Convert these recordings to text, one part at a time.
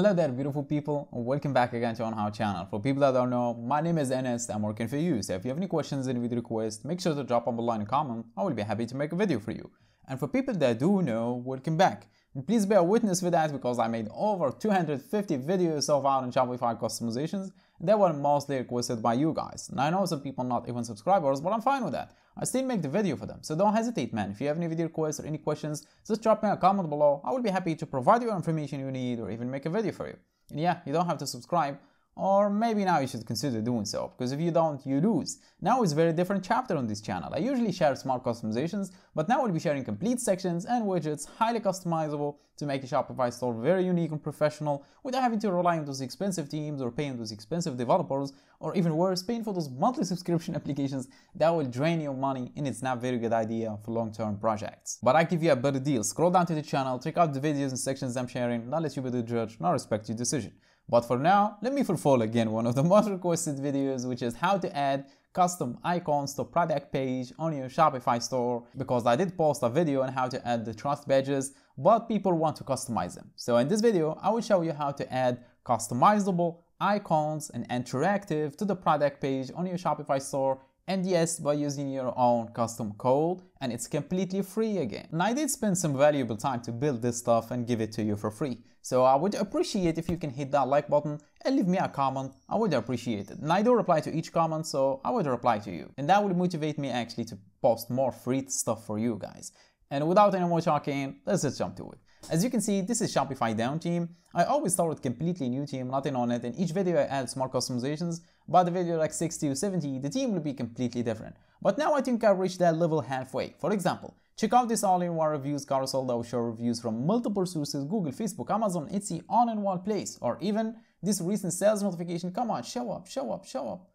Hello there, beautiful people. Welcome back again to OnHow channel. For people that don't know, my name is Enes. I'm working for you. So if you have any questions and video requests, make sure to drop them a line and comment. I will be happy to make a video for you. And for people that do know, welcome back. And please bear witness with that because I made over 250 videos so far on Shopify customizations. They were mostly requested by you guys. And I know some people not even subscribers, but I'm fine with that. I still make the video for them. So don't hesitate, man. If you have any video requests or any questions, just drop me a comment below. I will be happy to provide you information you need or even make a video for you. And yeah, you don't have to subscribe. Or maybe now you should consider doing so, because if you don't, you lose. Now it's a very different chapter on this channel. I usually share smart customizations, but now we'll be sharing complete sections and widgets highly customizable to make a Shopify store very unique and professional without having to rely on those expensive teams or paying those expensive developers, or even worse, paying for those monthly subscription applications that will drain your money, and it's not a very good idea for long-term projects. But I give you a better deal. Scroll down to the channel, check out the videos and sections I'm sharing, not let you be the judge, not respect your decision. But for now, let me fulfill again one of the most requested videos, which is how to add custom icons to product page on your Shopify store, because I did post a video on how to add the trust badges, but people want to customize them. So in this video, I will show you how to add customizable icons and interactive to the product page on your Shopify store. And yes, by using your own custom code, and it's completely free again. And I did spend some valuable time to build this stuff and give it to you for free. So I would appreciate if you can hit that like button and leave me a comment. I would appreciate it. And I do reply to each comment, so I would reply to you. And that would motivate me actually to post more free stuff for you guys. And without any more talking, let's just jump to it. As you can see, this is Shopify Dawn team. I always start with completely new team, nothing on it. In each video I add smart customizations. By the video like 60 or 70, the team will be completely different. But now I think I've reached that level halfway. For example, check out this all-in-one reviews carousel that will show reviews from multiple sources, Google, Facebook, Amazon, Etsy, all in one place. Or even this recent sales notification. Come on, show up, show up, show up.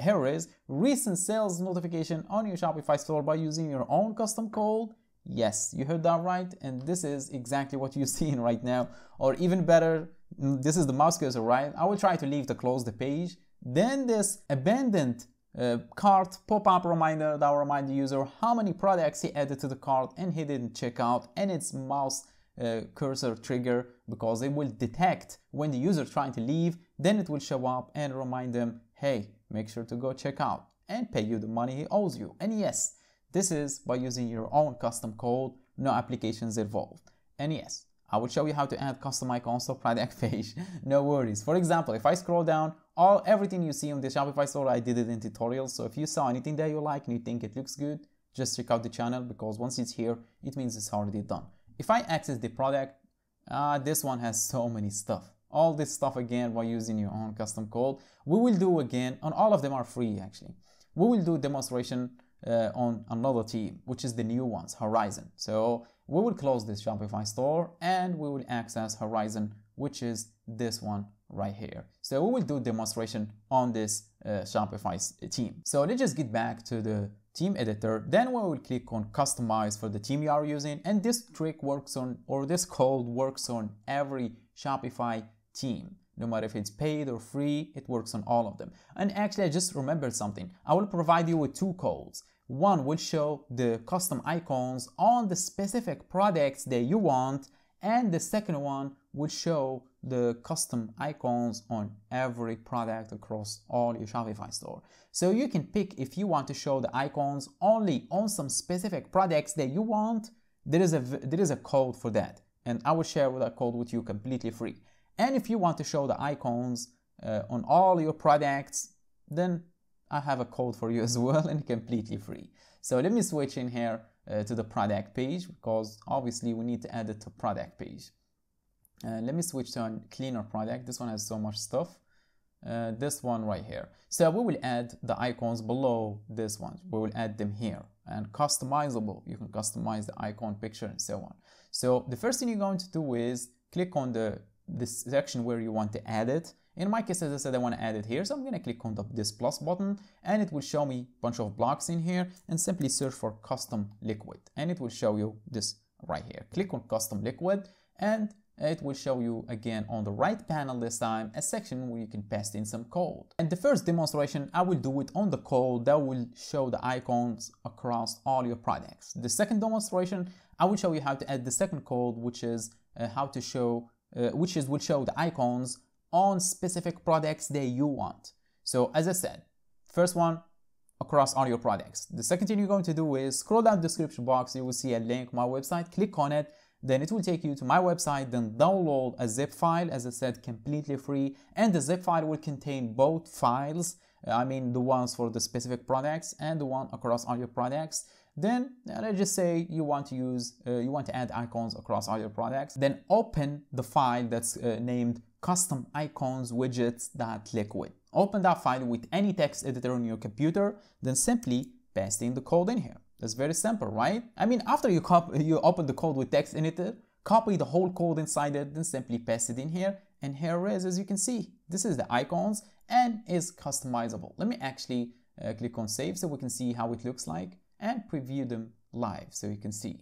Here is recent sales notification on your Shopify store by using your own custom code. Yes, you heard that right, and this is exactly what you're seeing right now. Or even better, this is the mouse cursor, right? I will try to leave to close the page. Then this abandoned cart pop-up reminder that will remind the user how many products he added to the cart and he didn't check out, and it's mouse cursor trigger because it will detect when the user is trying to leave. Then it will show up and remind them, hey, make sure to go check out and pay you the money he owes you. And yes, this is by using your own custom code, no applications involved. And yes, I will show you how to add custom icons to product page, no worries. For example, if I scroll down, everything you see on the Shopify store, I did it in tutorials. So if you saw anything that you like and you think it looks good, just check out the channel, because once it's here, it means it's already done. If I access the product, this one has so many stuff. All this stuff again by using your own custom code. We will do again, and all of them are free actually. We will do demonstration on another team, which is the new ones, Horizon. So we will close this Shopify store and we will access Horizon, which is this one right here. So we will do demonstration on this Shopify team. So let's just get back to the team editor. Then we will click on customize for the team you are using, and this trick works on, or this code works on every Shopify team. No matter if it's paid or free, it works on all of them. And actually, I just remembered something. I will provide you with two codes. One will show the custom icons on the specific products that you want, and the second one will show the custom icons on every product across all your Shopify store. So you can pick if you want to show the icons only on some specific products that you want. There is a code for that, and I will share that code with you completely free. And if you want to show the icons on all your products, then I have a code for you as well, and completely free. So let me switch in here to the product page, because obviously we need to add it to product page. Let me switch to a cleaner product. This one has so much stuff. This one right here. So we will add the icons below this one. We will add them here, and customizable. You can customize the icon picture and so on. So the first thing you're going to do is click on this section where you want to add it. In my case, as I said, I want to add it here, so I'm going to click on this plus button, and it will show me a bunch of blocks in here, and simply search for custom liquid, and it will show you this right here. Click on custom liquid, and it will show you again on the right panel this time a section where you can paste in some code. And the first demonstration, I will do it on the code that will show the icons across all your products. The second demonstration, I will show you how to add the second code, which is how to show widgets will show the icons on specific products that you want. So as I said, first one, across all your products. The second thing you're going to do is scroll down the description box. You will see a link, my website, click on it. Then it will take you to my website, then download a zip file, as I said, completely free. And the zip file will contain both files, I mean the ones for the specific products and the one across all your products. Then let's just say you want to use, you want to add icons across all your products. Then open the file that's named custom-icons-widgets.liquid. Open that file with any text editor on your computer, then simply paste in the code in here. That's very simple, right? I mean, after you open the code with text in it, copy the whole code inside it, then simply paste it in here. And here it is, as you can see, this is the icons and is customizable. Let me actually click on save so we can see how it looks like and preview them live so you can see.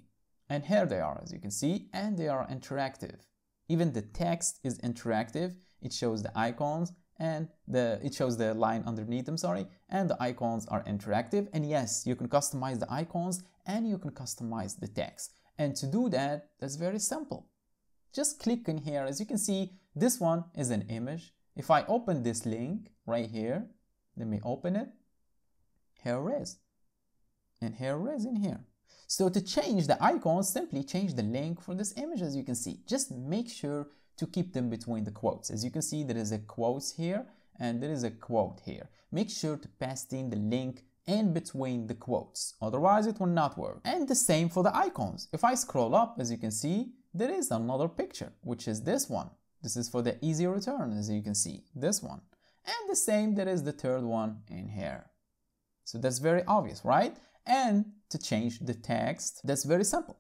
And here they are, as you can see, and they are interactive. Even the text is interactive. It shows the icons and it shows the line underneath them, sorry, and the icons are interactive. And yes, you can customize the icons and you can customize the text. And to do that, that's very simple. Just click in here. As you can see, this one is an image. If I open this link right here, let me open it. Here it is. And here it is in here. So to change the icons, simply change the link for this image, as you can see. Just make sure to keep them between the quotes. As you can see, there is a quote here and there is a quote here. Make sure to paste in the link in between the quotes, otherwise it will not work. And the same for the icons. If I scroll up, as you can see, there is another picture, which is this one. This is for the easy return, as you can see, this one. And the same, there is the third one in here. So that's very obvious, right? And to change the text, that's very simple.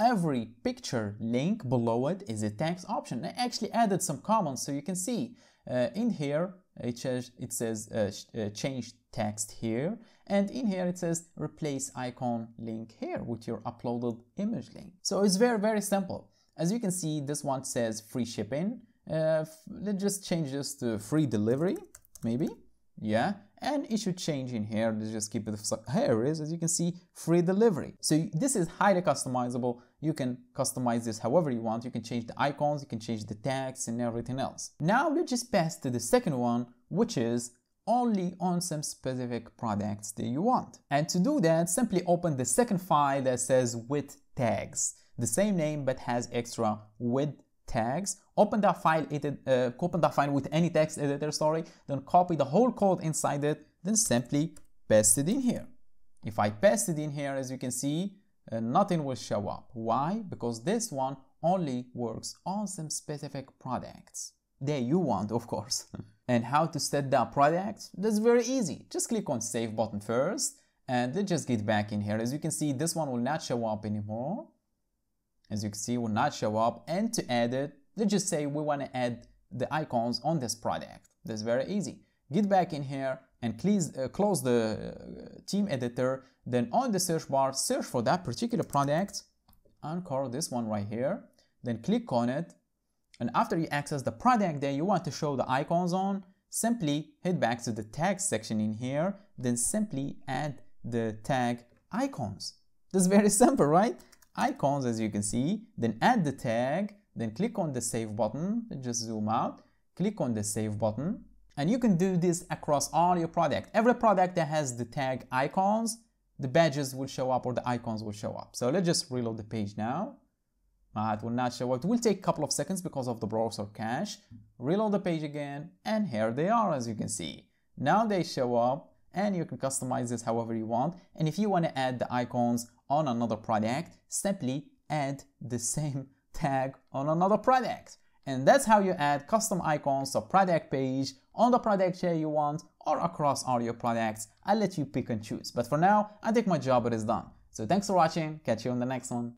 Every picture link below it is a text option. I actually added some comments so you can see. In here it says change text here, and in here it says replace icon link here with your uploaded image link. So it's very simple. As you can see, this one says free shipping. Let's just change this to free delivery, maybe. Yeah, and it should change in here. Let's just keep it. Here it is, as you can see, free delivery. So this is highly customizable. You can customize this however you want. You can change the icons, you can change the text and everything else. Now let's just pass to the second one, which is only on some specific products that you want. And to do that, simply open the second file that says with tags, the same name but has extra with tags. Open that file, open that file with any text editor, sorry, then copy the whole code inside it, then simply paste it in here. If I paste it in here, as you can see, nothing will show up. Why? Because this one only works on some specific products that you want, of course. And how to set that product? That's very easy. Just click on save button first and then just get back in here. As you can see, this one will not show up anymore. As you can see, will not show up. And to add it, let's just say we want to add the icons on this product. That's very easy. Get back in here and please close the theme editor. Then on the search bar, search for that particular product. Anchor this one right here. Then click on it. And after you access the product that you want to show the icons on, simply head back to the tag section in here. Then simply add the tag icons. That's very simple, right? Icons, as you can see, then add the tag, then click on the save button, just zoom out, click on the save button, and you can do this across all your product. Every product that has the tag icons, the badges will show up or the icons will show up. So let's just reload the page now. It will not show up. It will take a couple of seconds because of the browser cache. Reload the page again, and here they are, as you can see. Now they show up, and you can customize this however you want. And if you want to add the icons on another product, simply add the same tag on another product. And that's how you add custom icons to product page on the product share you want or across all your products. I'll let you pick and choose. But for now, I think my job is done. So thanks for watching. Catch you on the next one.